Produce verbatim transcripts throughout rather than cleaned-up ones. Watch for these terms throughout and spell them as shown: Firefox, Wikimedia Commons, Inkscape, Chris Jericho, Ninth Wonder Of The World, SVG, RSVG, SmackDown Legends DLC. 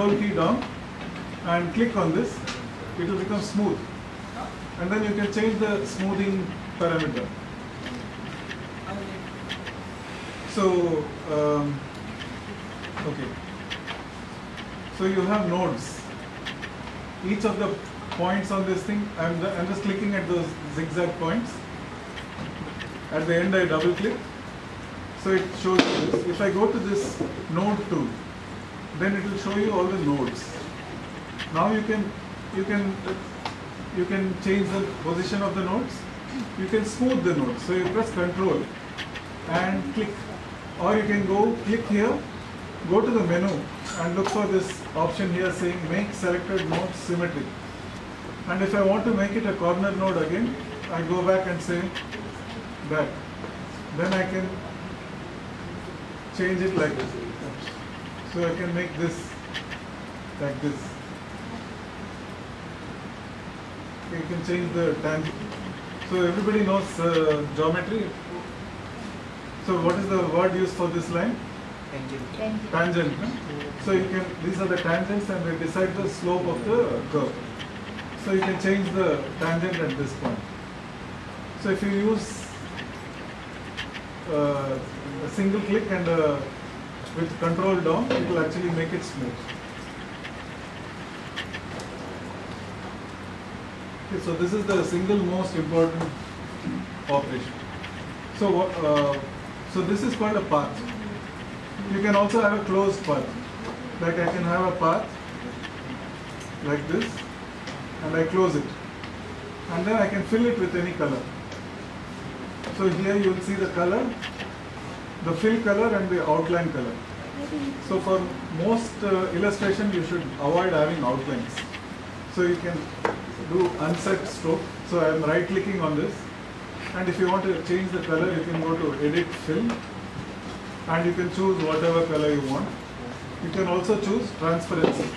control T down and click on this, it will become smooth. And then you can change the smoothing parameter. So, um, okay. So you have nodes. Each of the points on this thing, I'm, I'm just clicking at those zigzag points. At the end I double click. So it shows you this. If I go to this node tool, then it will show you all the nodes. Now you can you can you can change the position of the nodes. You can smooth the nodes. So you press Control and click, or you can go click here, go to the menu and look for this option here saying Make Selected Node Symmetric. And if I want to make it a corner node again, I go back and say back. Then I can change it like this. So I can make this like this. You can change the tangent. So everybody knows uh, geometry. So what is the word used for this line? Tangent. Tangent. Tangent, huh? So you can, these are the tangents and they decide the slope of the curve. So you can change the tangent at this point. So if you use uh, a single click and uh, with Control down, it will actually make it smooth. Okay, so this is the single most important operation. So, uh, so this is called a path. You can also have a closed path. Like I can have a path like this, and I close it, and then I can fill it with any color. So here you will see the color, the fill color and the outline color. So for most uh, illustration you should avoid having outlines. So you can do unset stroke. So I am right clicking on this, and if you want to change the color you can go to edit fill and you can choose whatever color you want. You can also choose transparency.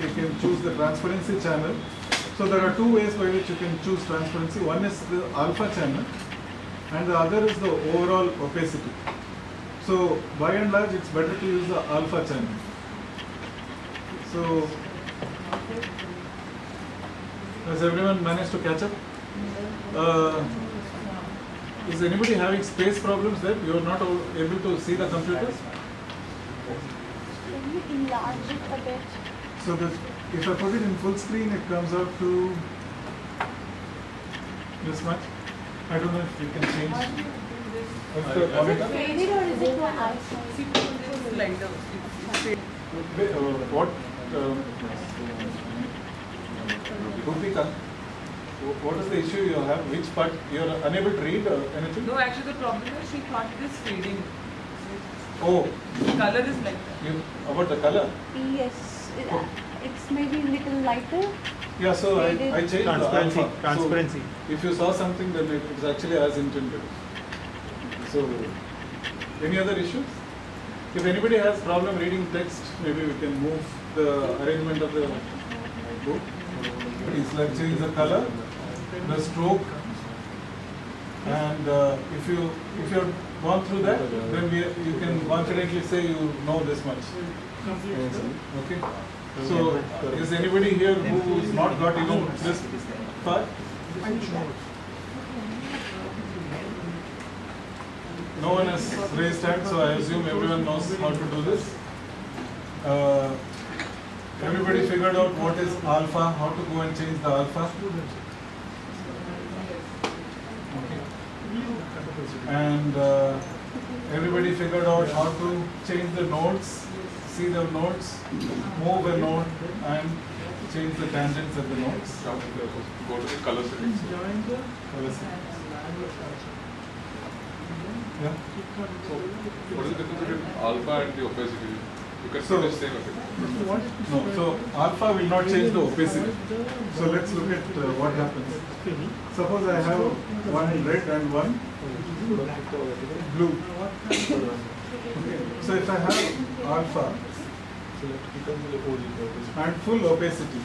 You can choose the transparency channel. So there are two ways by which you can choose transparency. One is the alpha channel and the other is the overall opacity. So by and large it's better to use the alpha channel. So has everyone managed to catch up? Uh, is anybody having space problems there? You are not able to see the computers? Can you enlarge it a bit? So that if I put it in full screen it comes out to this much. I don't know if you can change. How do you do this? Is it faded or is it one eye? See, this is like this. It's faded. What uh, what is the issue you have? Which part you are unable to read or anything? No, actually the problem is she thought it is fading. Oh. The color is like that. You, about the color? Yes. Oh. It's maybe a little lighter. Yeah, so I, I changed transparency. The alpha. Transparency. So if you saw something, then it is actually as intended. So, any other issues? If anybody has problem reading text, maybe we can move the arrangement of the book. It's like change the color, the stroke, and uh, if you if you have gone through that, then we, you can confidently say you know this much. Okay. So, is anybody here who has not got even this part? No one has raised hand, so I assume everyone knows how to do this. Uh, everybody figured out what is alpha, how to go and change the alpha. Okay. And uh, everybody figured out how to change the nodes. See the nodes, move the node, and change the tangents of the nodes. Go to the color settings. Color settings. Yeah. So, what is the difference between alpha and the opacity? You can so, see the same effect. No, so alpha will not change the opacity. So let's look at uh, what happens. Suppose I have one red and one blue. Okay. So if I have alpha and full opacity, and full opacity,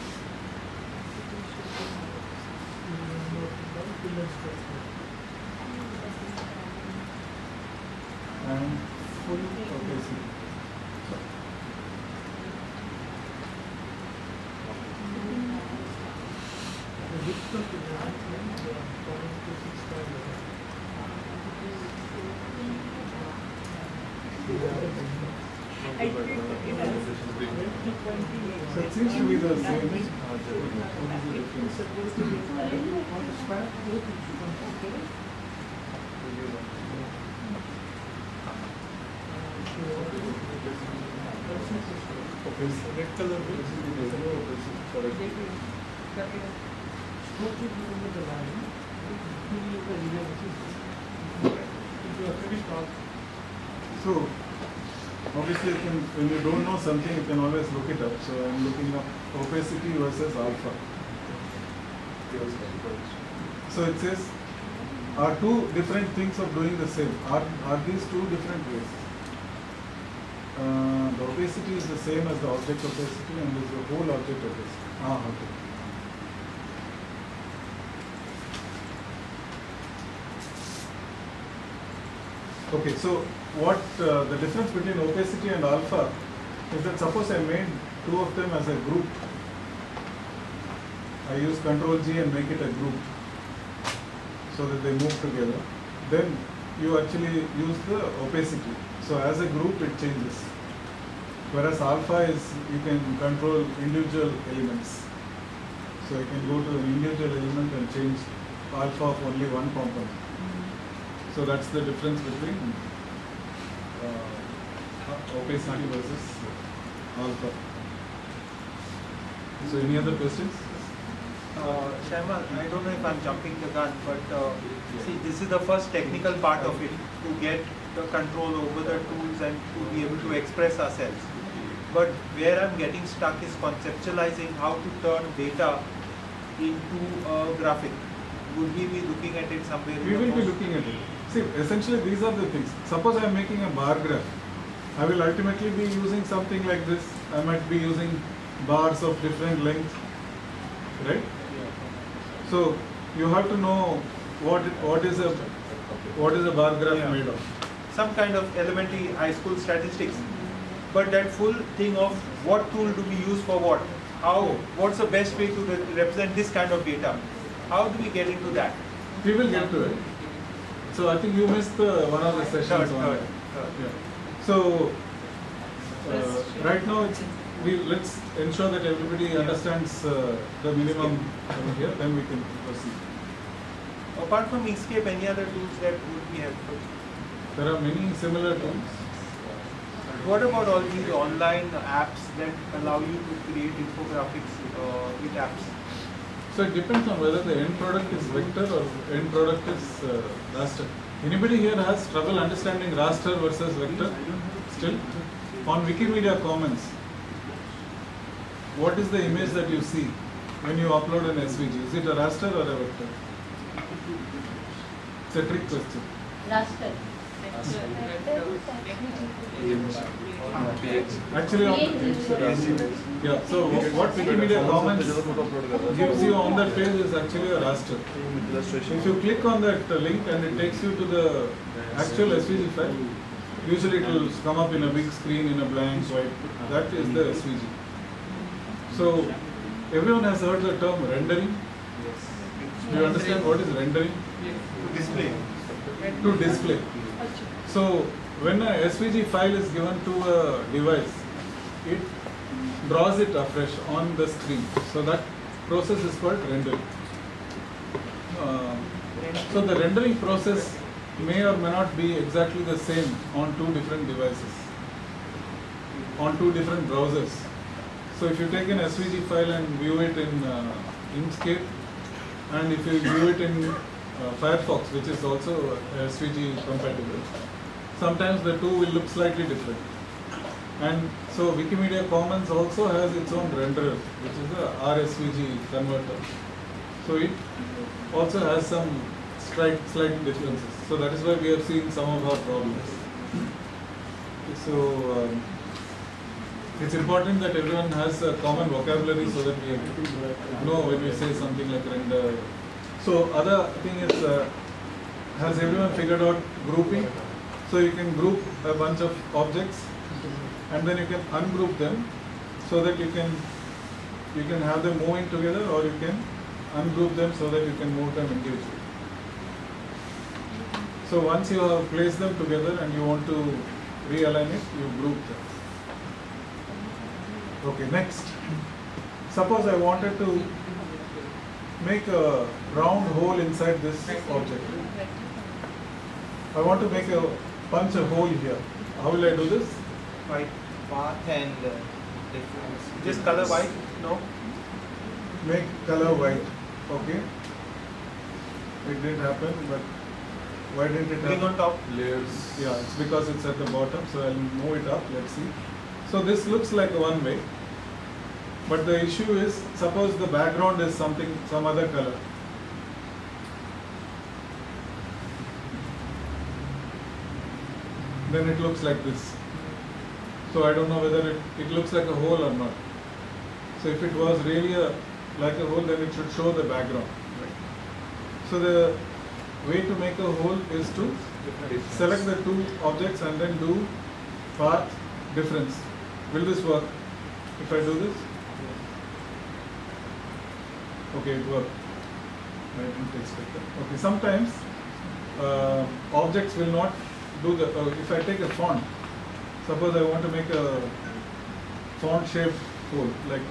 So it seems to be the same. What is the difference? What is that? Okay, select color. Stroke it over the line. You are finished off. So, obviously, you can, when you don't know something, you can always look it up. So I'm looking up opacity versus alpha. So it says, are two different things of doing the same? Are, are these two different ways? Uh, the opacity is the same as the object opacity, and there's the whole object opacity. Ah, okay. Okay, so what uh, the difference between opacity and alpha is that suppose I made two of them as a group. I use control G and make it a group so that they move together. Then you actually use the opacity. So as a group it changes. Whereas alpha is you can control individual elements. So you can go to an individual element and change alpha of only one component. So that's the difference between uh, opacity versus alpha. So any other questions? Uh, Shaimal, I don't know if I'm jumping the gun, but uh, see, this is the first technical part of it, to get the control over the tools and to be able to express ourselves. But where I'm getting stuck is conceptualizing how to turn data into a graphic. Would we be looking at it somewhere? We will be looking at it. See, essentially these are the things. Suppose I am making a bar graph. I will ultimately be using something like this. I might be using bars of different lengths, right? So you have to know what what is a what is a bar graph yeah. made of. Some kind of elementary high school statistics. But that full thing of what tool do we use for what? How? What's the best way to re represent this kind of data? How do we get into that? We will get to it. So I think you missed the, one of the sessions. Third, on third, third. Yeah. So uh, right now, it's, we let's ensure that everybody yeah. understands uh, the minimum here. Then we can proceed. Apart from Inkscape, any other tools that would be helpful? There are many similar tools. What about all these online apps that allow you to create infographics uh, with apps? So it depends on whether the end product is vector or end product is uh, raster. Anybody here has trouble understanding raster versus vector still? On Wikimedia Commons, what is the image that you see when you upload an S V G? Is it a raster or a vector? It's a trick question. Raster. Actually, yeah. So what Wikimedia Commons gives you on that page is actually a raster. If you click on that link and it takes you to the actual S V G file, usually it will come up in a big screen in a blank white. That is the S V G. So everyone has heard the term rendering. Do you understand what is rendering? To display. To display. So when a S V G file is given to a device, it draws it afresh on the screen. So that process is called rendering. Uh, so the rendering process may or may not be exactly the same on two different devices, on two different browsers. So if you take an S V G file and view it in uh, Inkscape, and if you view it in uh, Firefox, which is also S V G compatible, sometimes the two will look slightly different. And so Wikimedia Commons also has its own renderer, which is the R S V G converter. So it also has some slight, slight differences. So that is why we have seen some of our problems. So um, it's important that everyone has a common vocabulary so that we know when we say something like render. So other thing is, uh, has everyone figured out grouping? So you can group a bunch of objects and then you can ungroup them so that you can you can have them moving together, or you can ungroup them so that you can move them individually. So once you have placed them together and you want to realign it, you group them. Okay, next. Suppose I wanted to make a round hole inside this object. I want to make a punch a hole here. How will I do this? By path and difference. Just color white? No. Make color white. Okay. It didn't happen, but why didn't it happen? On top layers. Yeah, it's because it's at the bottom. So I'll move it up. Let's see. So this looks like one way, but the issue is, suppose the background is something, some other color. Then it looks like this. So I don't know whether it, it looks like a hole or not. So if it was really a, like a hole, then it should show the background. Right. So the way to make a hole is to select the two objects and then do path difference. Will this work if I do this? Okay, it worked. I didn't expect that. Okay, sometimes uh, objects will not do the, uh, if I take a font, suppose I want to make a font shape hole, like,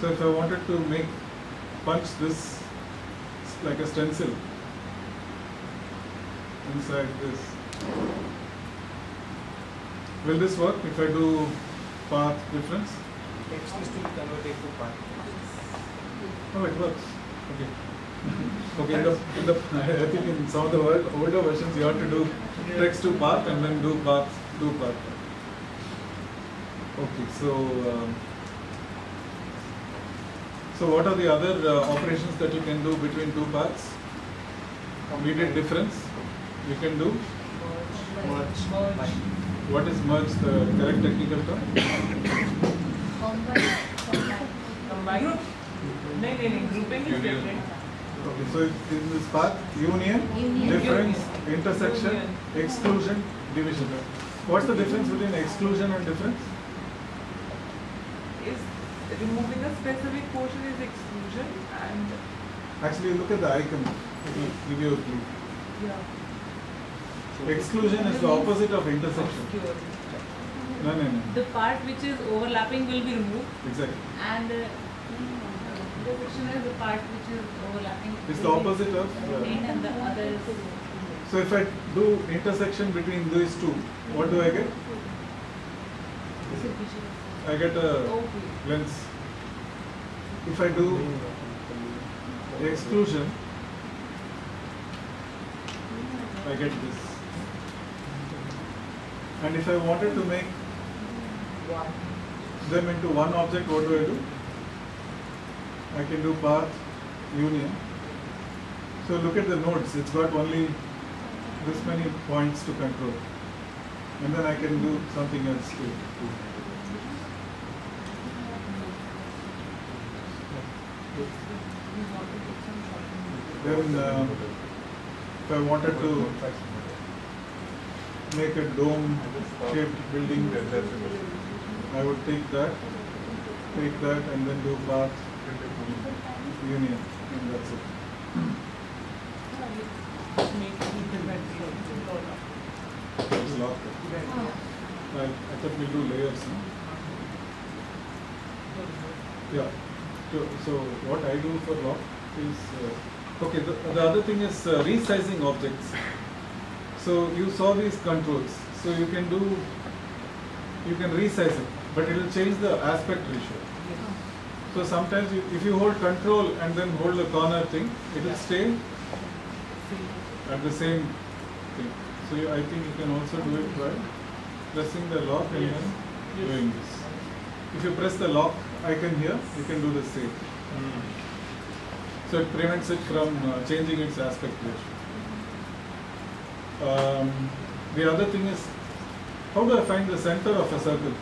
so if I wanted to make, punch this like a stencil inside this, will this work if I do path difference? Text is to convert it to path. Oh, it works. Okay. Okay. In the, in the, I think in some of the older versions, you have to do text to path and then do path do path. Okay. So, um, so what are the other uh, operations that you can do between two paths? Completed difference. You can do merge. Merge. What is merge? The correct technical term. Combine. Combine. No, no, no. Grouping is different. Okay, so in this path, union, union. difference, union. intersection, union. exclusion, division. What's the difference between exclusion and difference? Is removing a specific portion is exclusion, and actually look at the icon. It will give you a clue. Yeah. So exclusion is the opposite of intersection. Obscure. No, no, no. The part which is overlapping will be removed. Exactly. And uh, intersection is the part which is overlapping. It's the opposite of uh, and the other is. So if I do intersection between these two, what do I get? I get a lens. If I do exclusion, I get this. And if I wanted to make them into one object, what do I do? I can do path union. So look at the nodes, it's got only this many points to control. And then I can do something else too. Then uh, if I wanted to make a dome shaped building, I would take that, take that and then do path union, and that's it. It's locked. I, I thought we'll do layers. No? Yeah. So, so what I do for lock is, uh, okay, the, the other thing is uh, resizing objects. So you saw these controls. So you can do, you can resize it, but it will change the aspect ratio. So sometimes you, if you hold control and then hold the corner thing, it will stay at the same thing. So you, I think you can also do it by pressing the lock and yes. then doing yes. this. If you press the lock icon here, you can do the same. Mm. So it prevents it from uh, changing its aspect ratio. Um, the other thing is, how do I find the center of a circle?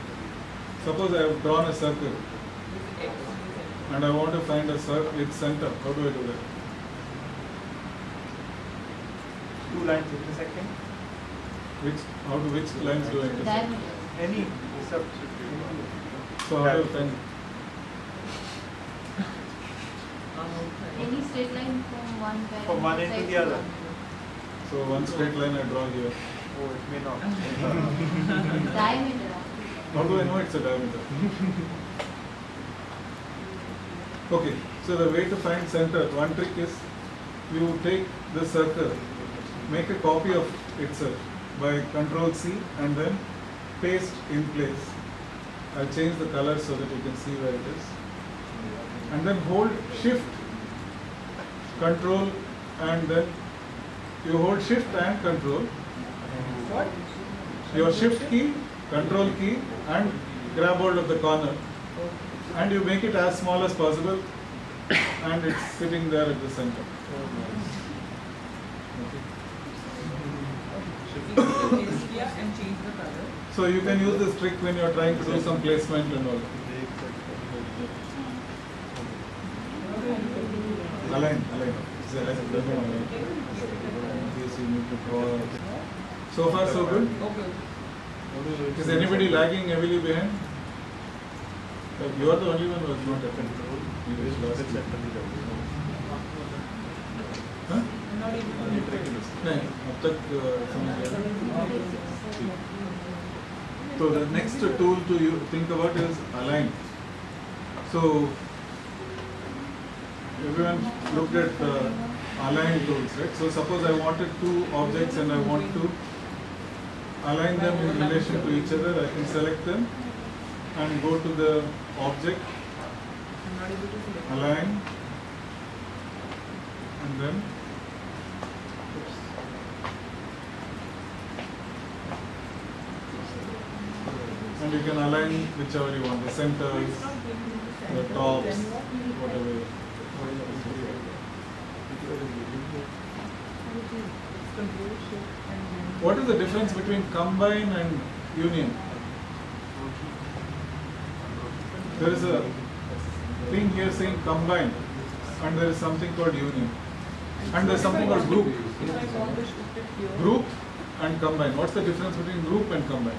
Suppose I have drawn a circle. And I want to find a circle, its center. How do I do that? Two lines intersecting. Which, how do which lines do I intersect? Any except if you want. So how do you find? Any straight line from one pair. From one end to the other. So one straight line I draw here. Oh, it may not. Diameter. How do I know it's a diameter? Okay, so the way to find center, one trick is you take the circle, make a copy of itself by control C and then paste in place. I'll change the color so that you can see where it is. And then hold shift, control, and then you hold shift and control. What? Your shift key, control key, and grab hold of the corner. And you make it as small as possible, and it's sitting there at the center. So you can use this trick when you're trying to do some placement and all. Align, align. So far, so good. Is anybody lagging heavily behind? You are the only one who has not happened. So the next tool to you think about is align. So everyone looked at uh, align tools, right? So suppose I wanted two objects and I want to align them in relation to each other. I can select them and go to the object, align, and then and you can align whichever you want, the centers, the tops, whatever. What is the difference between combine and union? There is a thing here saying combine, and there is something called union, and there is something called group. Group and combine. What's the difference between group and combine?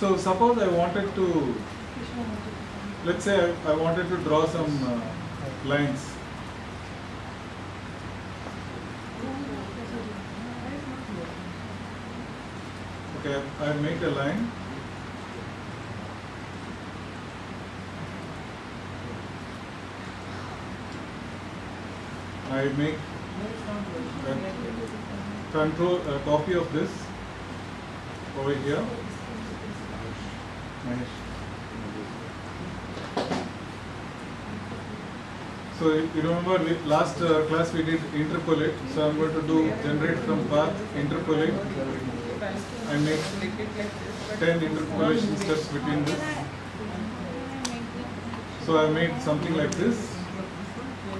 So suppose I wanted to, let's say I, I wanted to draw some uh, lines. Okay, I make a line. I make a control a copy of this over here. So you remember last uh, class we did interpolate. So I'm going to do generate from path, interpolate. I make ten interpolation steps between this. So I made something like this,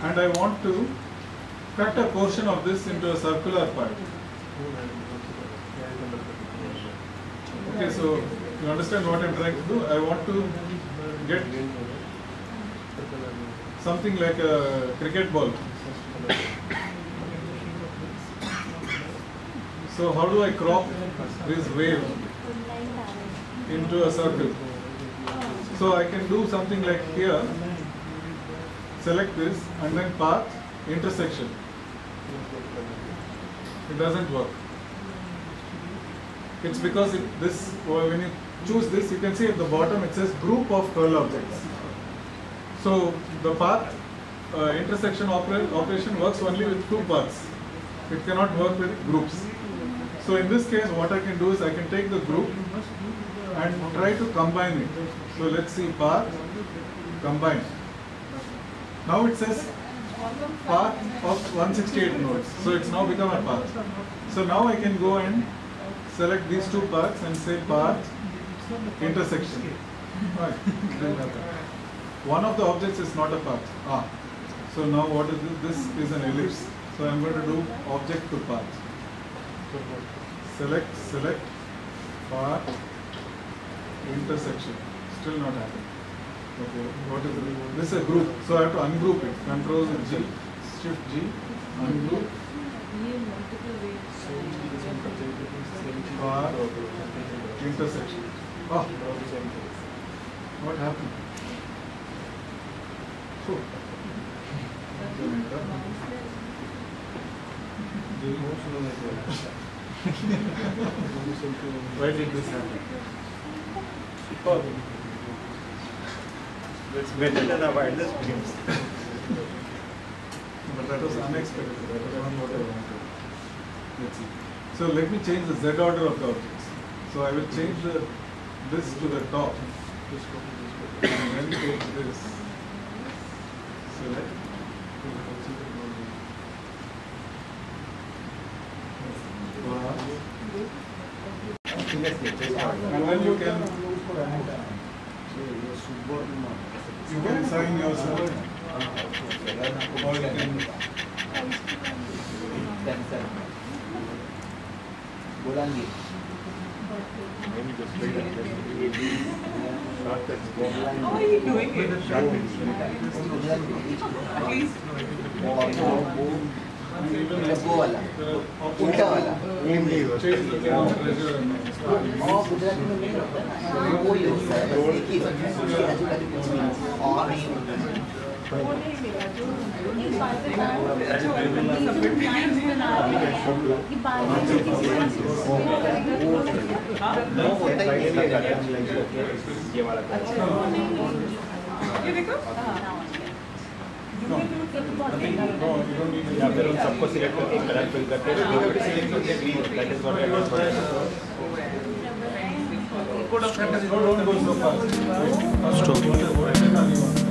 and I want to cut a portion of this into a circular part. Okay, so you understand what I'm trying to do? I want to get something like a cricket ball. So how do I crop this wave into a circle? So I can do something like here, select this and then path, intersection. It doesn't work. It's because it, this, when you choose this, you can see at the bottom it says group of curl objects. So the path uh, intersection opera, operation works only with two paths. It cannot work with groups. So in this case, what I can do is I can take the group and try to combine it. So let's see, path, combine. Now it says path of one hundred sixty-eight nodes. So it's now become a path. So now I can go and select these two paths and say path, intersection. Right. One of the objects is not a path. Ah. So now what is this? This is an ellipse. So I'm going to do object to path. Select, select, path, intersection. Still not happening. Okay, what is it? This is a group, so I have to ungroup it. Control G, shift G undo. For intersection. Oh, what happened? So, why did this happen? Oh. It's better than a wireless games. But that was unexpected. That was not what I wanted. Let's see. So let me change the Z order of the objects. So I will change the, this to the top. And then take this. Select. And then you can you can sign yourself or you can बोलेंगे उल्टा वाला गुजराती में नहीं होता है वो use है I don't